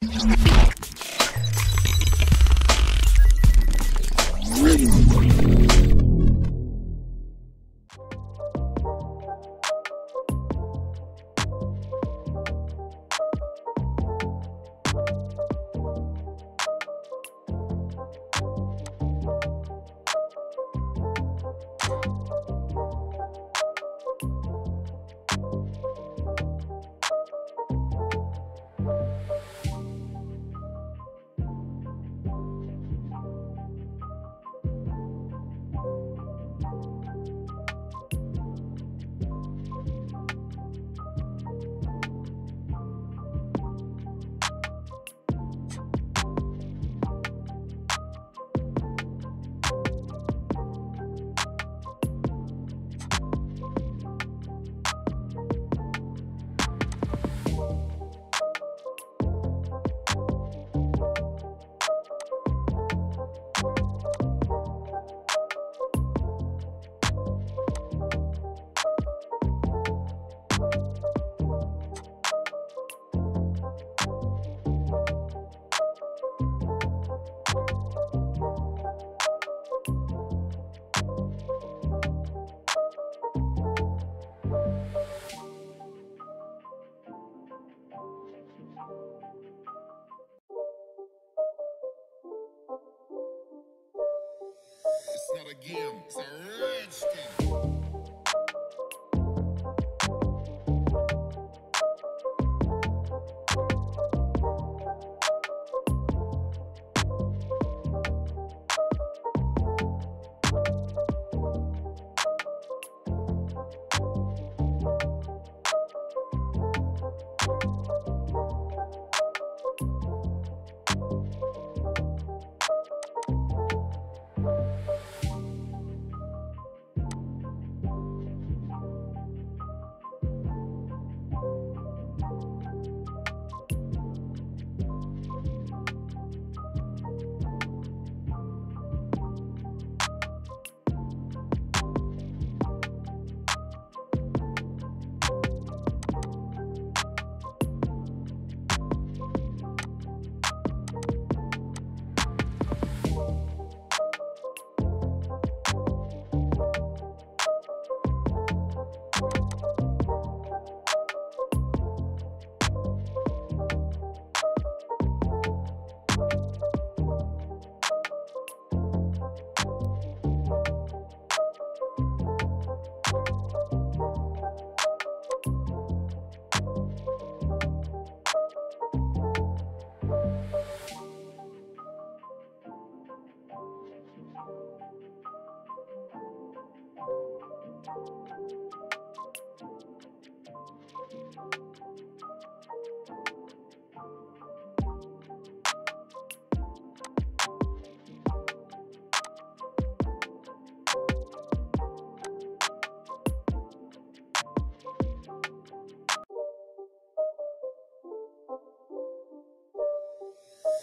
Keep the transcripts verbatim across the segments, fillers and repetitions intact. It's not a game, it's a rich game.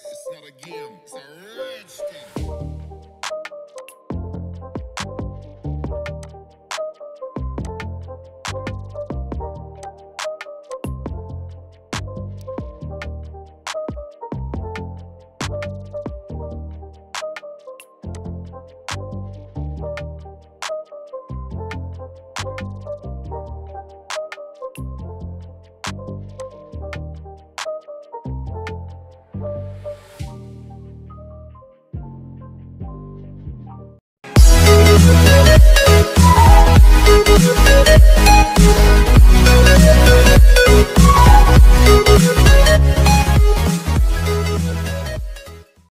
It's not a game, it's a rich game.